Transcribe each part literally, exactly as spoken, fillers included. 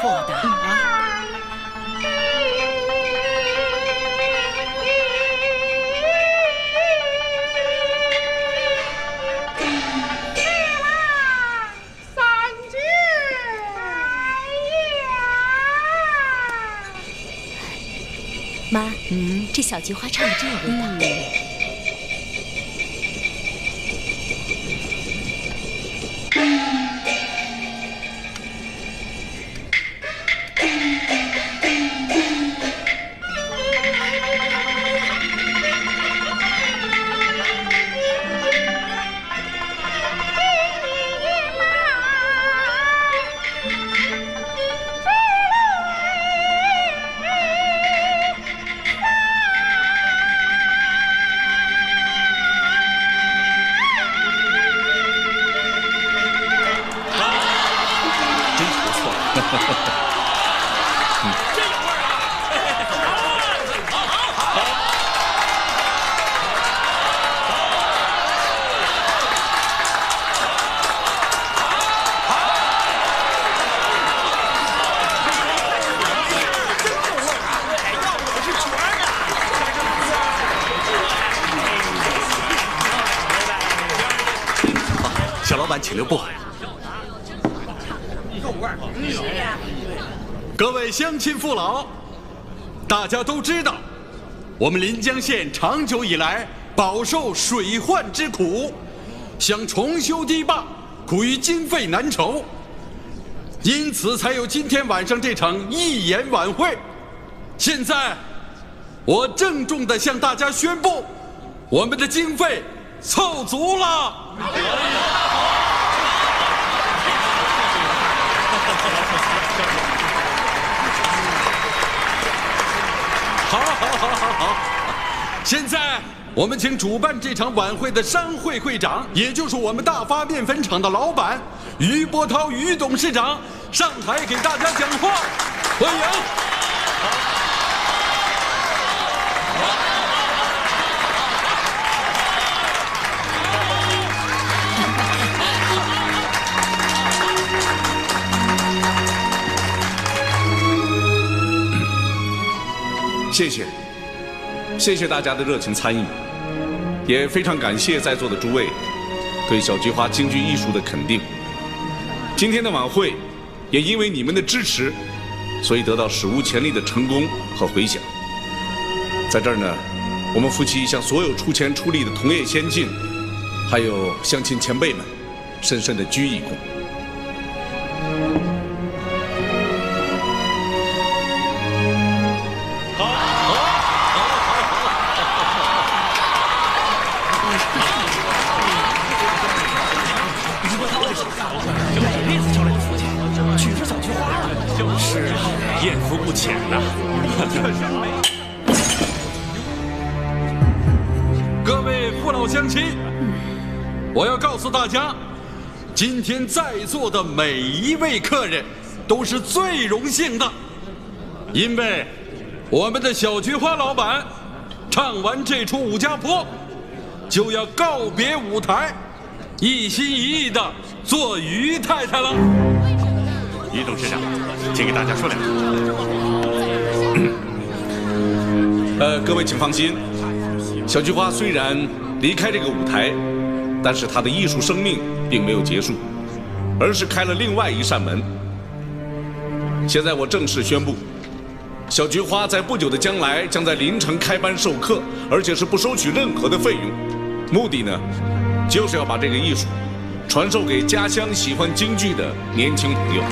错的啊。三姐呀，妈，嗯，这小菊花唱的真有味道。嗯 请留步。各位乡亲父老，大家都知道，我们临江县长久以来饱受水患之苦，想重修堤坝，苦于经费难筹，因此才有今天晚上这场义演晚会。现在，我郑重地向大家宣布，我们的经费凑足了。 好，好，好，好，好！现在我们请主办这场晚会的商会会长，也就是我们大发面粉厂的老板于波涛于董事长上台给大家讲话，欢迎！谢谢，谢谢大家的热情参与，也非常感谢在座的诸位对小菊花京剧艺术的肯定。今天的晚会也因为你们的支持，所以得到史无前例的成功和回响。在这儿呢，我们夫妻向所有出钱出力的同业先进，还有乡亲前辈们，深深的鞠一躬。 大家，今天在座的每一位客人都是最荣幸的，因为我们的小菊花老板唱完这出《武家坡》，就要告别舞台，一心一意的做于太太了。于董事长，请给大家说两句。呃，各位请放心，小菊花虽然离开这个舞台。 但是他的艺术生命并没有结束，而是开了另外一扇门。现在我正式宣布，小菊花在不久的将来将在临城开班授课，而且是不收取任何的费用。目的呢，就是要把这个艺术传授给家乡喜欢京剧的年轻朋友。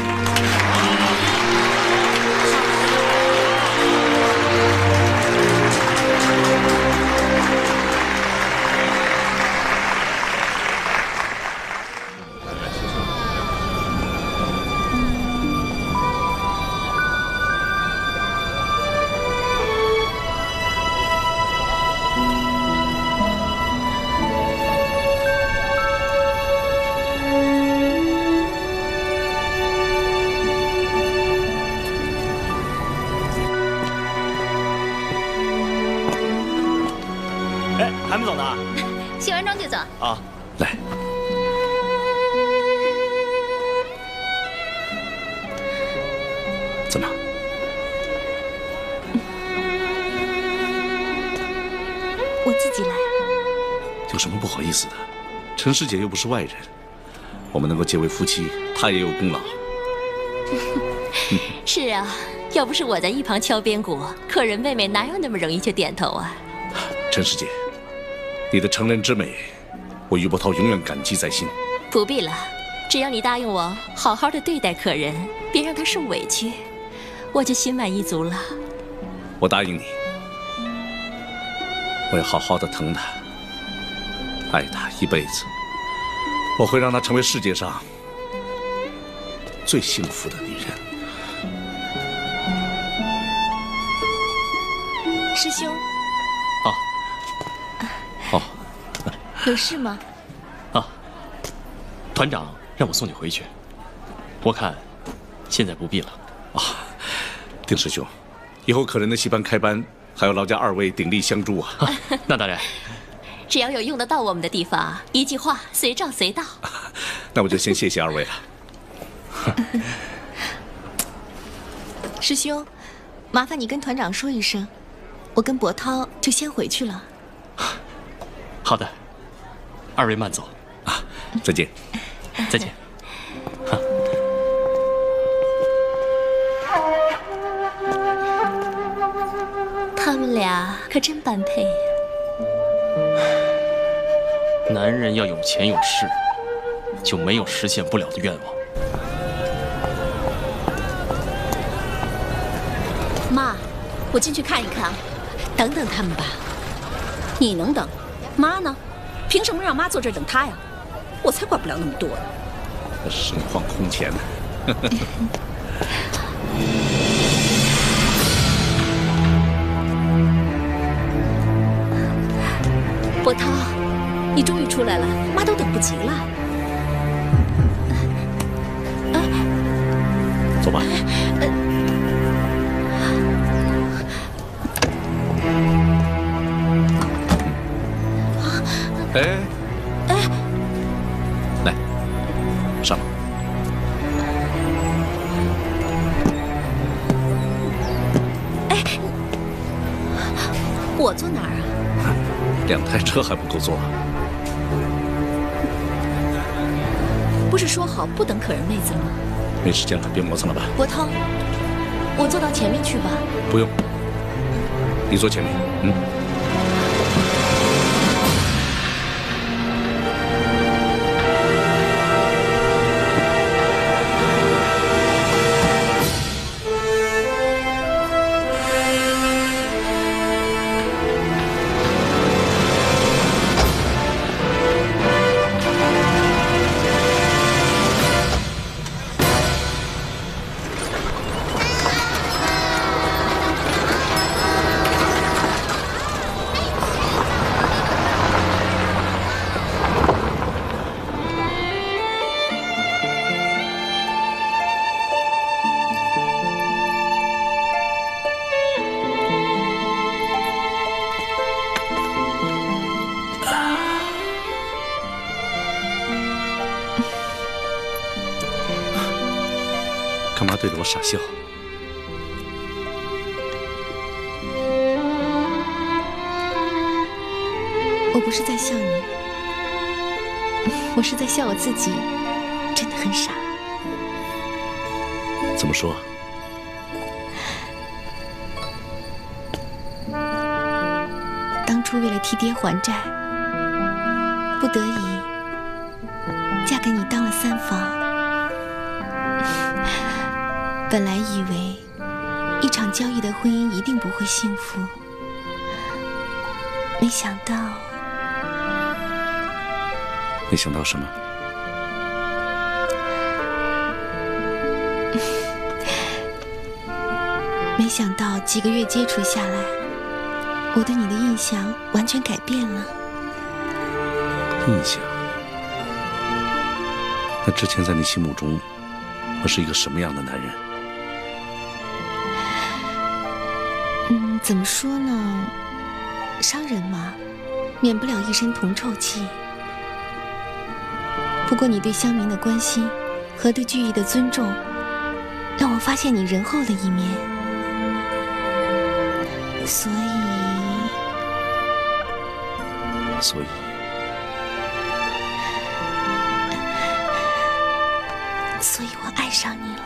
怎么样？嗯、我自己来。有什么不好意思的？陈师姐又不是外人，我们能够结为夫妻，她也有功劳。是啊，要不是我在一旁敲边鼓，客人妹妹哪有那么容易就点头啊？陈师姐，你的成人之美，我余伯涛永远感激在心。不必了。 只要你答应我，好好的对待客人，别让他受委屈，我就心满意足了。我答应你，我要好好的疼他，爱他一辈子。我会让她成为世界上最幸福的女人。师兄。啊。哦。有事吗？啊，团长。 让我送你回去，我看现在不必了。啊，丁师兄，以后可人的戏班开班，还要劳驾二位鼎力相助啊。啊那当然，只要有用得到我们的地方，一句话随召随到。那我就先谢谢二位了。师兄，麻烦你跟团长说一声，我跟伯涛就先回去了。好的，二位慢走啊，再见。 再见。他们俩可真般配呀！男人要有钱有势，就没有实现不了的愿望。妈，我进去看一看啊，等等他们吧。你能等，妈呢？凭什么让妈坐这儿等他呀？ 我才管不了那么多呢，盛况空前呢。伯涛，你终于出来了，妈都等不及了。走吧。哎。 我坐哪儿啊？两台车还不够坐啊？不是说好不等可人妹子吗？没时间了，别磨蹭了吧。伯涛，我坐到前面去吧。不用，你坐前面。嗯。对着我傻笑，我不是在笑你，我是在笑我自己，真的很傻。怎么说？当初为了替爹还债，不得已嫁给你当了三房。 本来以为一场交易的婚姻一定不会幸福，没想到。没想到什么？没想到几个月接触下来，我对你的印象完全改变了。印象？那之前在你心目中，我是一个什么样的男人？ 嗯，怎么说呢？商人嘛，免不了一身铜臭气。不过你对乡民的关心和对聚义的尊重，让我发现你仁厚的一面，所以，所以，所以我爱上你了。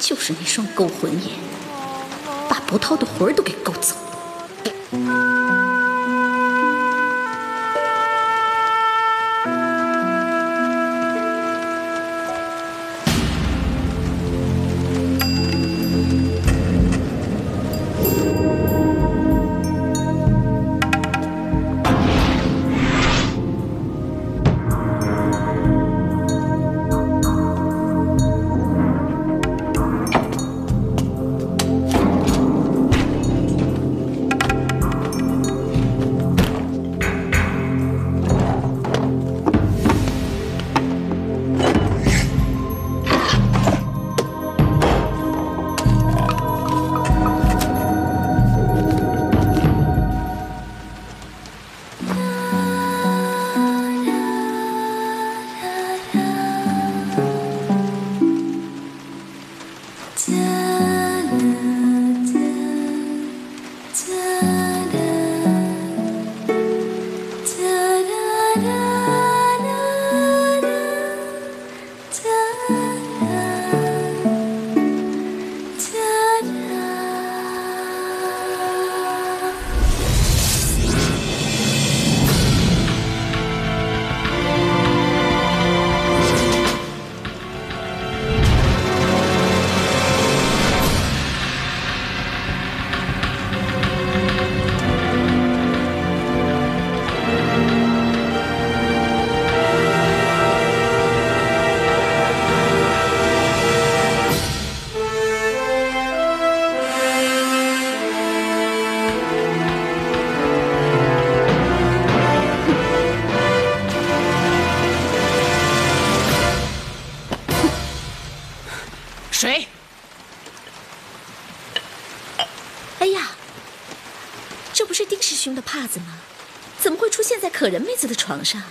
就是那双勾魂眼，把不涛的魂儿都给勾走。 水！哎呀，这不是丁师兄的帕子吗？怎么会出现在可人妹子的床上？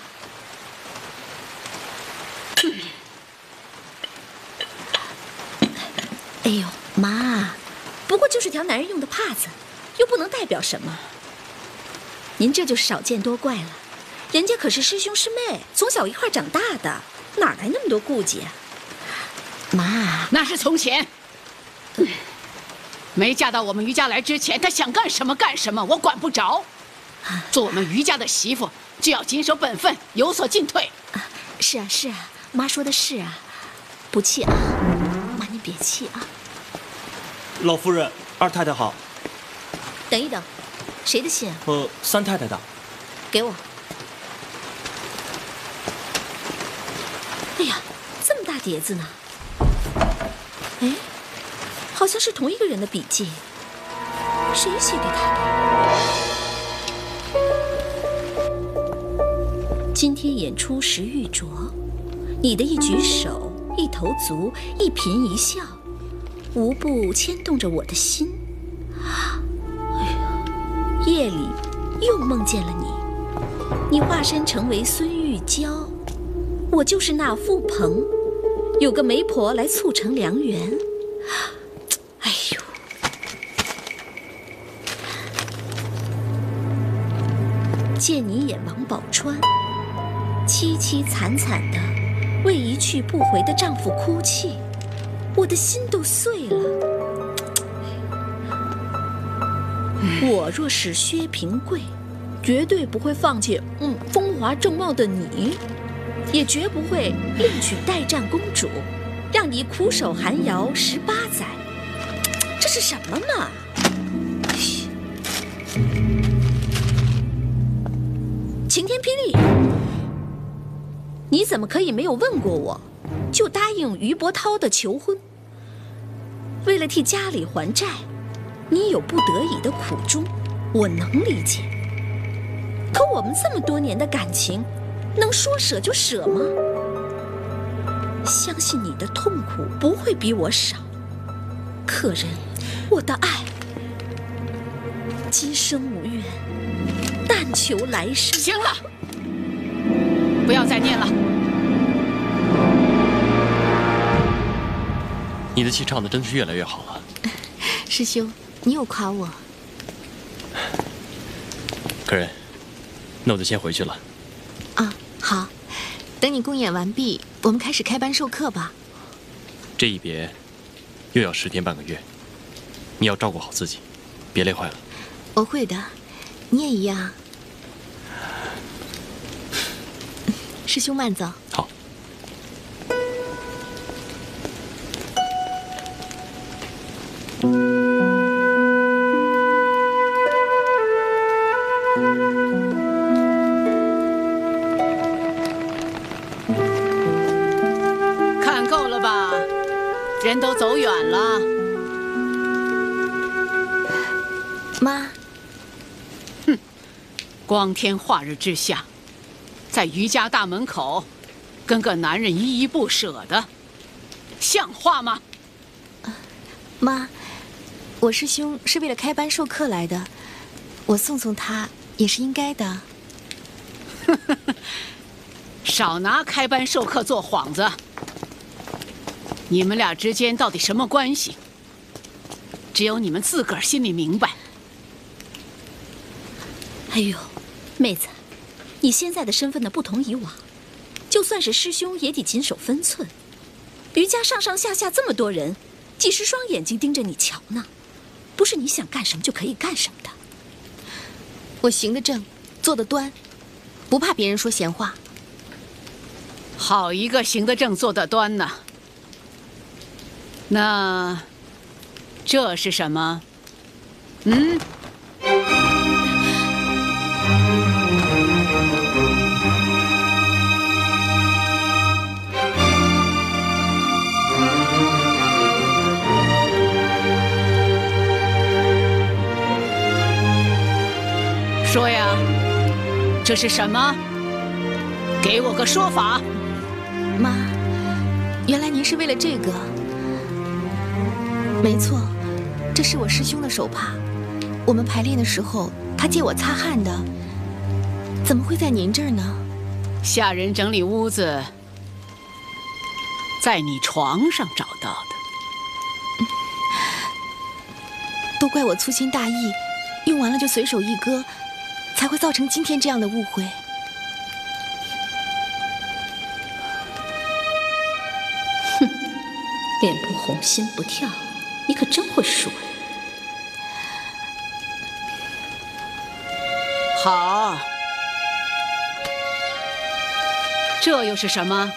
哎呦，妈，不过就是条男人用的帕子，又不能代表什么。您这就少见多怪了，人家可是师兄师妹，从小一块长大的，哪来那么多顾忌啊？ 妈，那是从前。没嫁到我们余家来之前，她想干什么干什么，我管不着。做我们余家的媳妇，就要谨守本分，有所进退。啊，是啊是啊，妈说的是啊，不气啊，妈您别气啊。老夫人，二太太好。等一等，谁的信啊？呃，三太太的。给我。哎呀，这么大碟子呢。 哎，好像是同一个人的笔记，谁写给他的？今天演出时玉琢，你的一举手、一投足、一颦一笑，无不牵动着我的心。哎呀，夜里又梦见了你，你化身成为孙玉娇，我就是那傅鹏。 有个媒婆来促成良缘，哎呦！见你眼王宝钏，凄凄惨惨的为一去不回的丈夫哭泣，我的心都碎了。我若是薛平贵，绝对不会放弃嗯风华正茂的你，也绝不会另娶代战公主，让你苦守寒窑十八载。这是什么嘛？晴天霹雳！你怎么可以没有问过我，就答应于伯涛的求婚？为了替家里还债，你有不得已的苦衷，我能理解。可我们这么多年的感情，能说舍就舍吗？相信你的痛苦不会比我少，可人，我的爱，今生无缘，但求来生。行了，不要再念了。你的戏唱的真是越来越好了。师兄，你有夸我。可人，那我就先回去了。啊，好，等你公演完毕，我们开始开班授课吧。这一别，又要十天半个月，你要照顾好自己，别累坏了。我会的，你也一样。师兄慢走。好。人都走远了，妈。哼，光天化日之下，在余家大门口，跟个男人依依不舍的，像话吗？妈，我师兄是为了开班授课来的，我送送他也是应该的。少拿开班授课做幌子。你们俩之间到底什么关系？只有你们自个儿心里明白。哎呦，妹子，你现在的身份呢不同以往，就算是师兄也得谨守分寸。余家上上下下这么多人，几十双眼睛盯着你瞧呢，不是你想干什么就可以干什么的。我行得正，坐得端，不怕别人说闲话。好一个行得正坐得端呢！那这是什么？嗯，说呀，这是什么？给我个说法。妈，原来您是为了这个。没错，这是我师兄的手帕，我们排练的时候他借我擦汗的，怎么会在您这儿呢？下人整理屋子，在你床上找到的。都怪我粗心大意，用完了就随手一搁，才会造成今天这样的误会。哼，脸不红心不跳。你可真会说。好，这又是什么？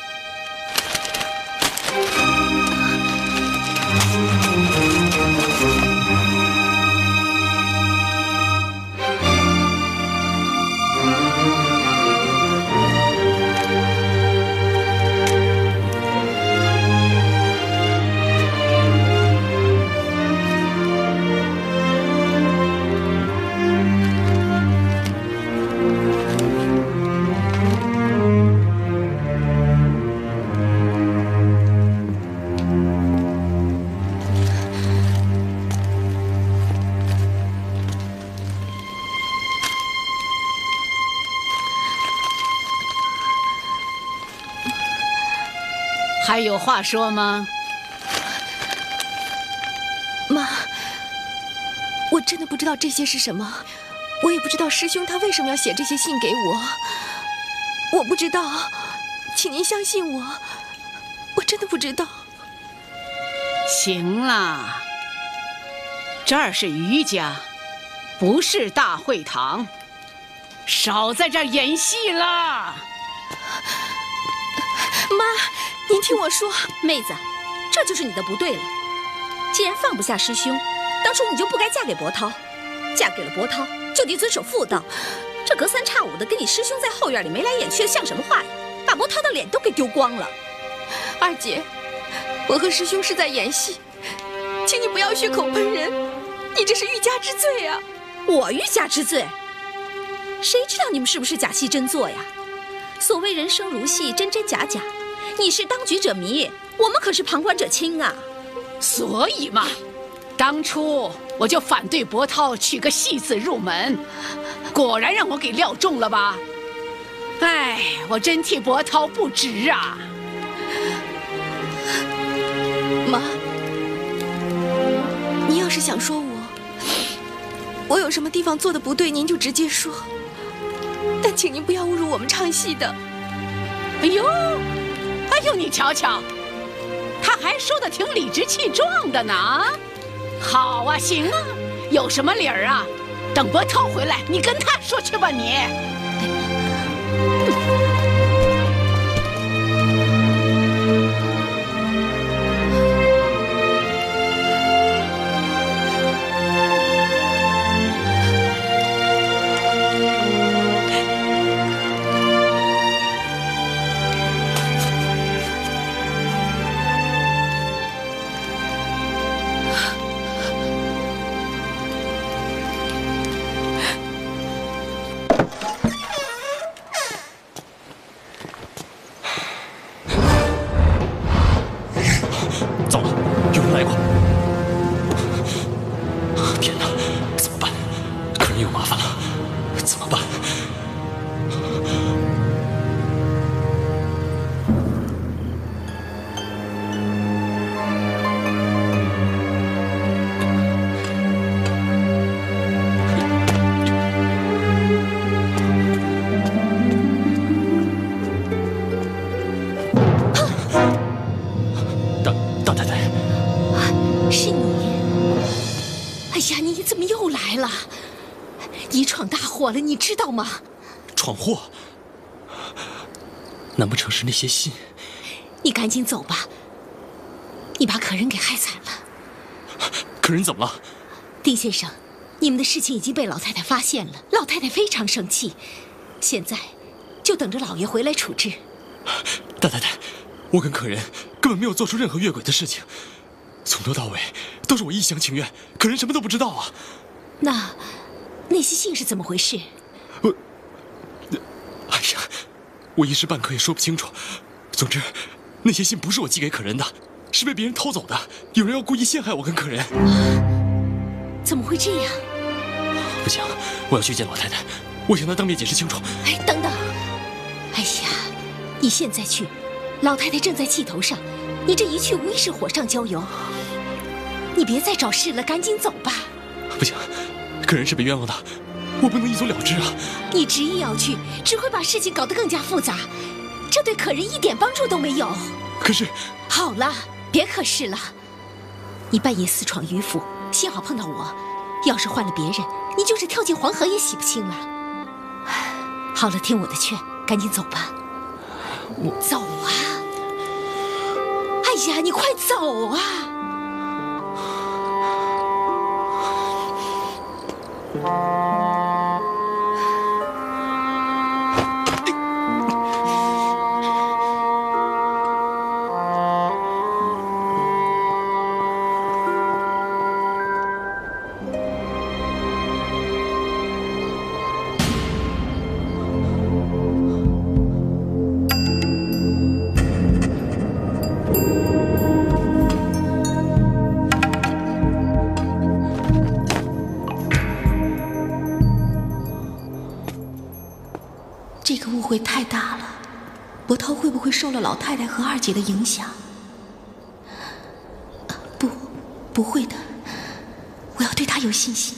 还有话说吗？妈，我真的不知道这些是什么，我也不知道师兄他为什么要写这些信给我，我不知道，请您相信我，我真的不知道。行啦，这儿是余家，不是大会堂，少在这儿演戏啦！妈，您听我说，妹子，这就是你的不对了。既然放不下师兄，当初你就不该嫁给博涛，嫁给了博涛就得遵守妇道，这隔三差五的跟你师兄在后院里眉来眼去的，像什么话呀？把博涛的脸都给丢光了。二姐，我和师兄是在演戏，请你不要血口喷人，你这是欲加之罪啊！我欲加之罪？谁知道你们是不是假戏真做呀？所谓人生如戏，真真假假，你是当局者迷，我们可是旁观者清啊。所以嘛，当初我就反对博涛取个戏字入门，果然让我给料中了吧？哎，我真替博涛不值啊！妈，您要是想说我，我有什么地方做的不对，您就直接说。但请您不要侮辱我们唱戏的。哎呦，哎呦，你瞧瞧，他还说的挺理直气壮的呢。好啊，行啊，有什么理儿啊？等博涛回来，你跟他说去吧，你。 火了，你知道吗？闯祸？难不成是那些信？你赶紧走吧，你把可人给害惨了。可人怎么了？丁先生，你们的事情已经被老太太发现了，老太太非常生气，现在就等着老爷回来处置。大太太，我跟可人根本没有做出任何越轨的事情，从头到尾都是我一厢情愿，可人什么都不知道啊。那。 那些信是怎么回事？我，哎呀，我一时半刻也说不清楚。总之，那些信不是我寄给可人的，是被别人偷走的。有人要故意陷害我跟可人。啊，怎么会这样？不行，我要去见老太太，我想她当面解释清楚。哎，等等！哎呀，你现在去，老太太正在气头上，你这一去无疑是火上浇油。你别再找事了，赶紧走吧。不行。 可人是被冤枉的，我不能一走了之啊！你执意要去，只会把事情搞得更加复杂，这对可人一点帮助都没有。可是，好了，别可是了。你半夜私闯余府，幸好碰到我，要是换了别人，你就是跳进黄河也洗不清了。好了，听我的劝，赶紧走吧。我走啊！哎呀，你快走啊！ 受了老太太和二姐的影响，不，不会的，我要对她有信心。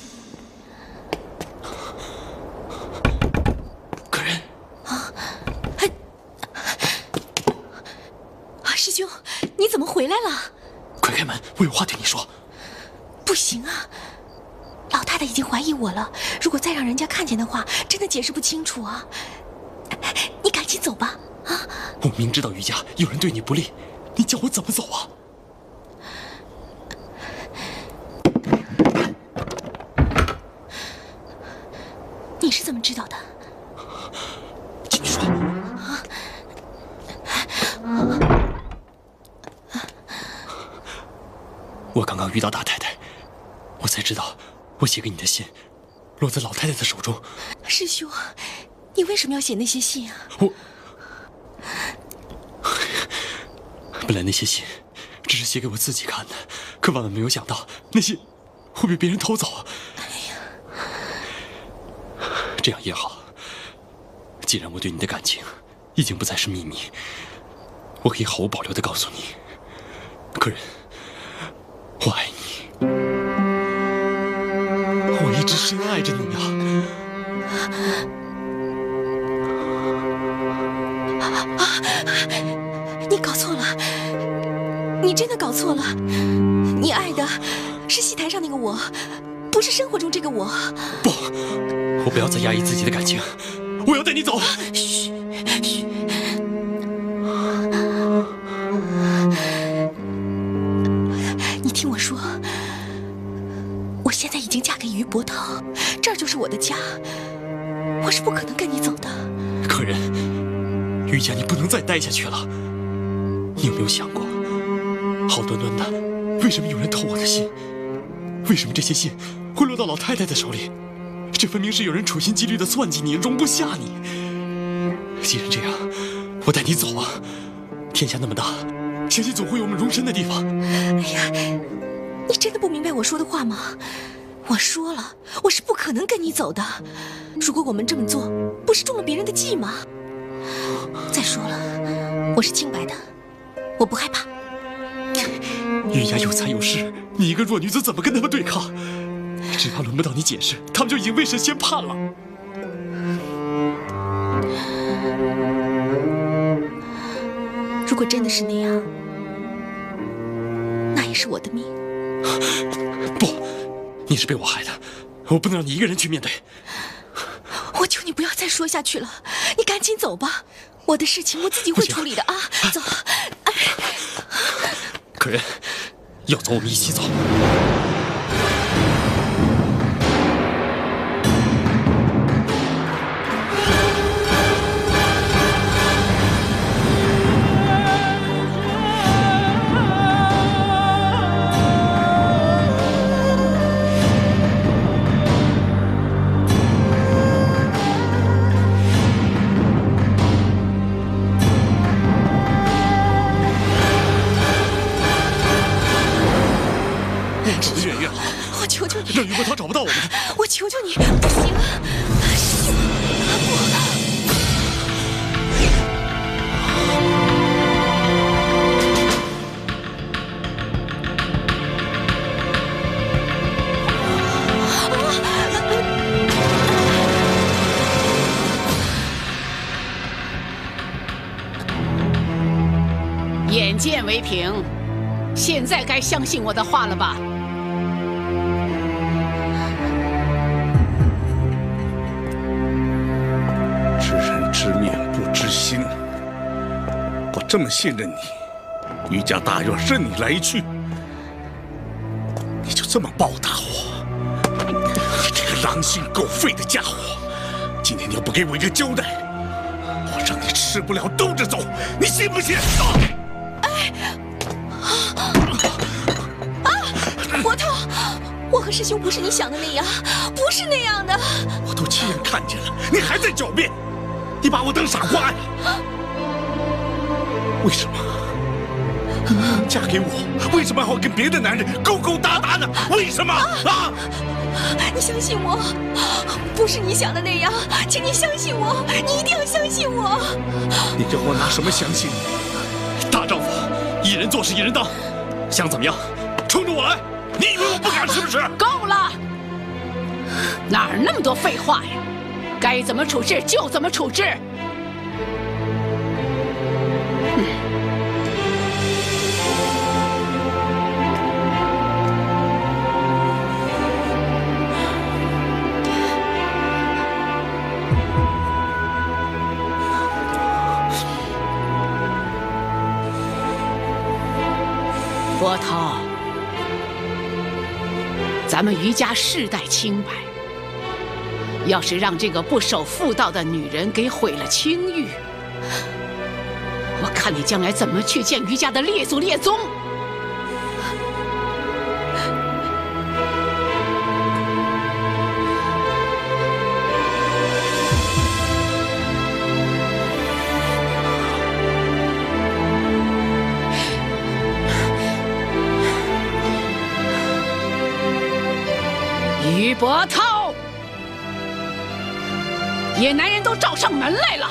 啊，师兄，你怎么回来了？快开门，我有话对你说。不行啊，老太太已经怀疑我了。如果再让人家看见的话，真的解释不清楚啊。你赶紧走吧。啊！我明知道余家有人对你不利，你叫我怎么走啊？ 你是怎么知道的？请说。啊！我刚刚遇到大太太，我才知道我写给你的信落在老太太的手中。师兄，你为什么要写那些信啊？我本来那些信只是写给我自己看的，可万万没有想到那些会被别人偷走啊。 这样也好。既然我对你的感情已经不再是秘密，我可以毫无保留地告诉你，客人，我爱你，我一直深爱着你啊！啊！你搞错了，你真的搞错了，你爱的是戏台上那个我，不是生活中这个我。不。 我不要再压抑自己的感情，我要带你走。嘘嘘，你听我说，我现在已经嫁给于伯涛，这儿就是我的家，我是不可能跟你走的。可人，于家你不能再待下去了。你有没有想过，好端端的，为什么有人偷我的信？为什么这些信会落到老太太的手里？ 这分明是有人处心积虑的算计你，容不下你。既然这样，我带你走啊！天下那么大，相信总会有我们容身的地方。哎呀，你真的不明白我说的话吗？我说了，我是不可能跟你走的。如果我们这么做，不是中了别人的计吗？再说了，我是清白的，我不害怕。余家有财有势，你一个弱女子怎么跟他们对抗？ 只怕轮不到你解释，他们就已经未审先判了。如果真的是那样，那也是我的命。不，你是被我害的，我不能让你一个人去面对。我求你不要再说下去了，你赶紧走吧。我的事情我自己会处理的啊，走。哎、可人，要走我们一起走。 让于伯涛找不到我们！我求求你，不行啊！师兄，我……眼见为凭，现在该相信我的话了吧？ 知面不知心，我这么信任你，余家大院任你来去，你就这么报答我？你这个狼心狗肺的家伙！今天你要不给我一个交代，我让你吃不了兜着走，你信不信？哎，啊啊！伯涛，我和师兄不是你想的那样，不是那样的。我都亲眼看见了，你还在狡辩。 你把我当傻瓜呀？为什么嫁给我？为什么还要跟别的男人勾勾搭搭的？为什么啊？你相信我，不是你想的那样，请你相信我，你一定要相信我。你叫我拿什么相信你？大丈夫，一人做事一人当，想怎么样，冲着我来！你以为我不敢是不是？够了，哪儿那么多废话呀？ 该怎么处置就怎么处置，国涛，咱们余家世代清白，要是让这个不守妇道的女人给毁了清誉，我看你将来怎么去见余家的列祖列宗！于伯涛，野男人都找上门来了，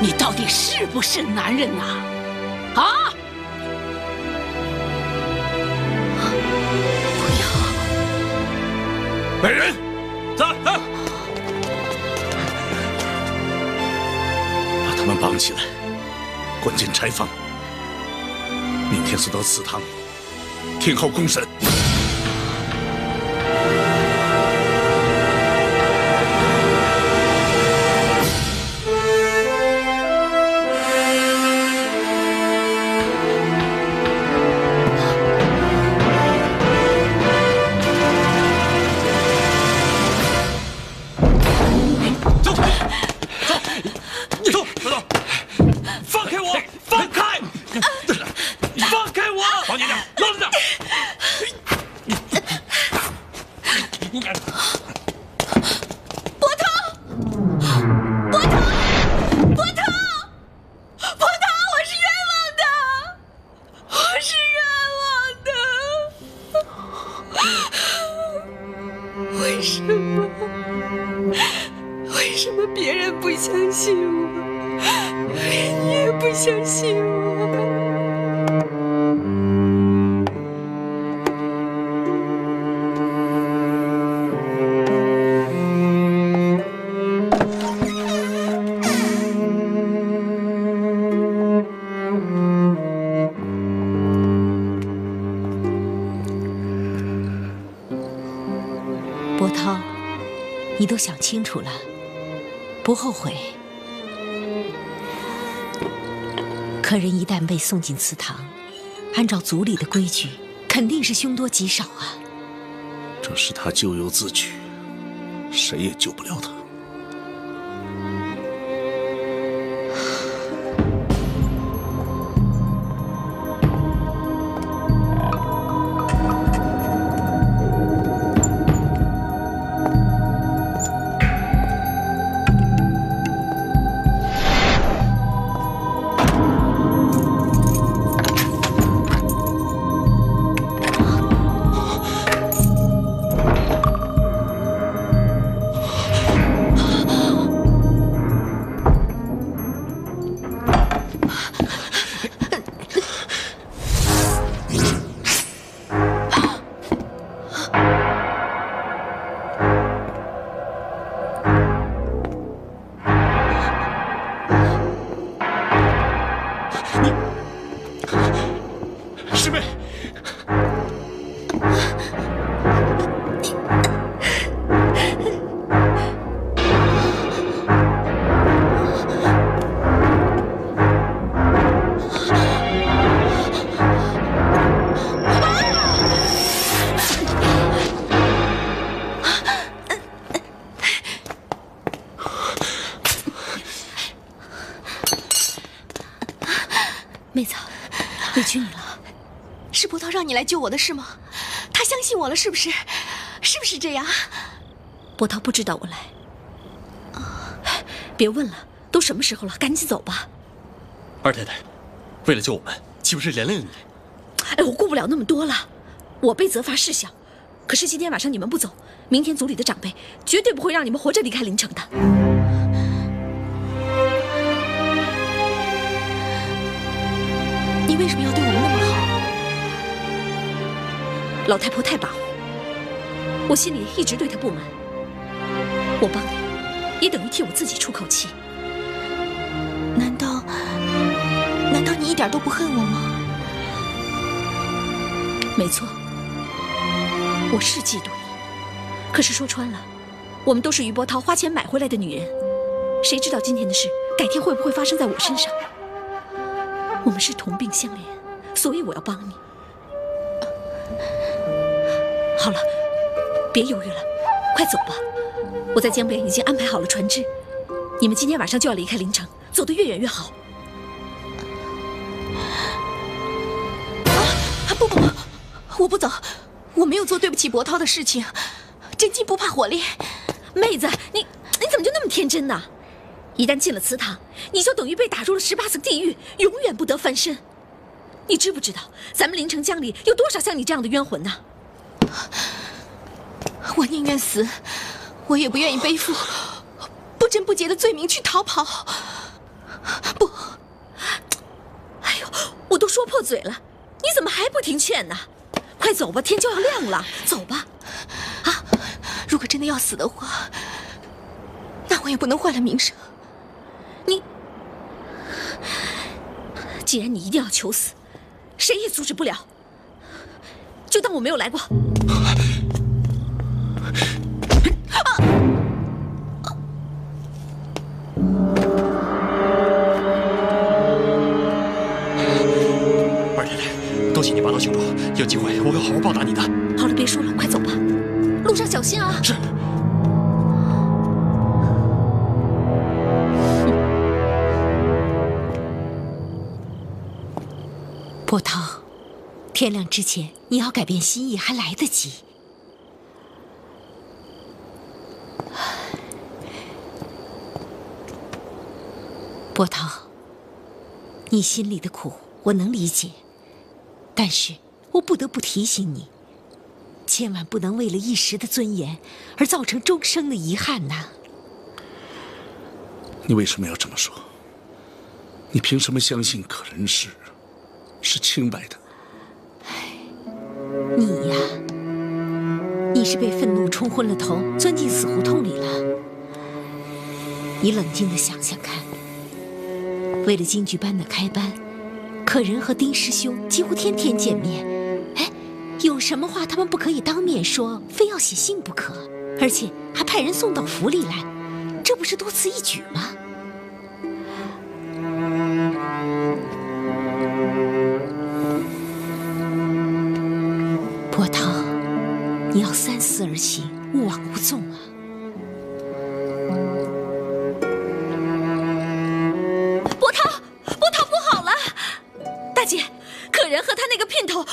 你到底是不是男人呐？啊！不要！美人，走走，把他们绑起来，关进柴房，明天送到祠堂，听候公审。 想清楚了，不后悔。客人一旦被送进祠堂，按照族里的规矩，肯定是凶多吉少啊。这是他咎由自取，谁也救不了他。你来救我的是吗？他相信我了，是不是？是不是这样？伯涛不知道我来。别问了，都什么时候了，赶紧走吧。二太太，为了救我们，岂不是连累了你？哎，我顾不了那么多了。我被责罚是小，可是今天晚上你们不走，明天族里的长辈绝对不会让你们活着离开林城的。 老太婆太跋扈，我心里一直对她不满。我帮你，也等于替我自己出口气。点都不恨我吗？没错，我是嫉妒你。可是说穿了，我们都是余伯涛花钱买回来的女人，谁知道今天的事改天会不会发生在我身上？我们是同病相怜，所以我要帮你。好了，别犹豫了，快走吧。我在江北已经安排好了船只，你们今天晚上就要离开临城，走得越远越好。 不不不，我不走，我没有做对不起伯涛的事情，真金不怕火炼。妹子，你你怎么就那么天真呢？一旦进了祠堂，你就等于被打入了十八层地狱，永远不得翻身。你知不知道，咱们临城江里有多少像你这样的冤魂呢？我宁愿死，我也不愿意背负不贞不洁的罪名去逃跑。不，哎呦，我都说破嘴了。 你怎么还不听劝呢？快走吧，天就要亮了，走吧。啊，如果真的要死的话，那我也不能坏了名声。你，既然你一定要求死，谁也阻止不了，就当我没有来过。啊 你拔刀相助，有机会我会好好报答你的。好了，别说了，快走吧，路上小心啊！是。 伯涛，天亮之前你要改变心意还来得及。伯涛，你心里的苦我能理解。 但是我不得不提醒你，千万不能为了一时的尊严而造成终生的遗憾呐！你为什么要这么说？你凭什么相信可人是是清白的？你呀，你是被愤怒冲昏了头，钻进死胡同里了。你冷静地想想看，为了京剧班的开班。 可人和丁师兄几乎天天见面，哎，有什么话他们不可以当面说，非要写信不可，而且还派人送到府里来，这不是多此一举吗？伯涛，你要三思而行，勿往勿纵啊！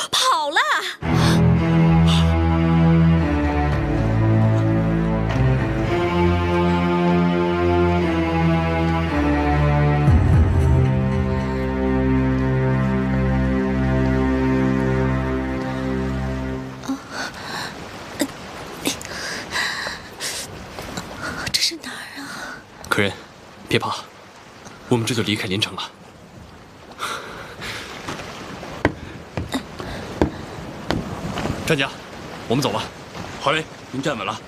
跑了！这是哪儿啊？可人，别怕，我们这就离开临城了。 站家，我们走吧。华为，您站稳了。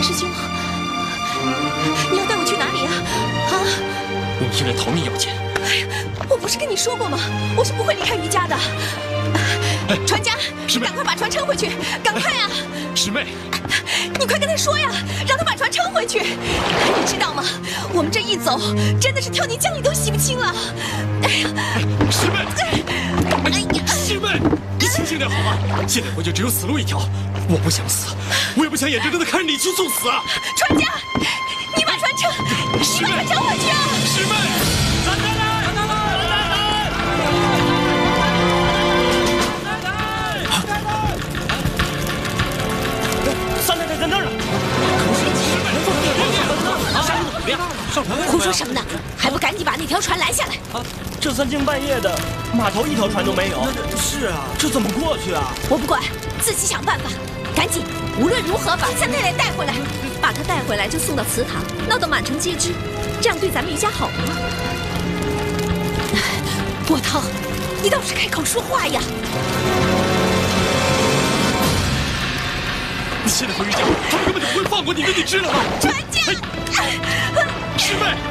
师兄，你要带我去哪里呀？啊！我们是来逃命要紧。哎呀，我不是跟你说过吗？我是不会离开余家的。哎、船家，师妹，赶快把船撑回去，赶快啊！哎、师妹。 你快跟他说呀，让他把船撑回去。你知道吗？我们这一走，真的是跳进江里都洗不清了。哎呀，师妹，哎呀，师妹，你清醒点好吗？现在回去只有死路一条。我不想死，我也不想眼睁睁的看着你去送死啊！船家，你把船撑，你把船撑回去啊！师妹，咱咱来，咱咱来，咱咱来。 在那儿呢，胡说什么呢？还不赶紧把那条船拦下来！啊，这三更半夜的，码头一条船都没有。是啊，这怎么过去啊？我不管，自己想办法。赶紧，无论如何把夏太太带回来，把她带回来就送到祠堂，闹得满城皆知，这样对咱们余家好吗？伯涛，你倒是开口说话呀！ 啊现在回玉家，他们根本就不会放过你跟你知了吧？传家，师妹。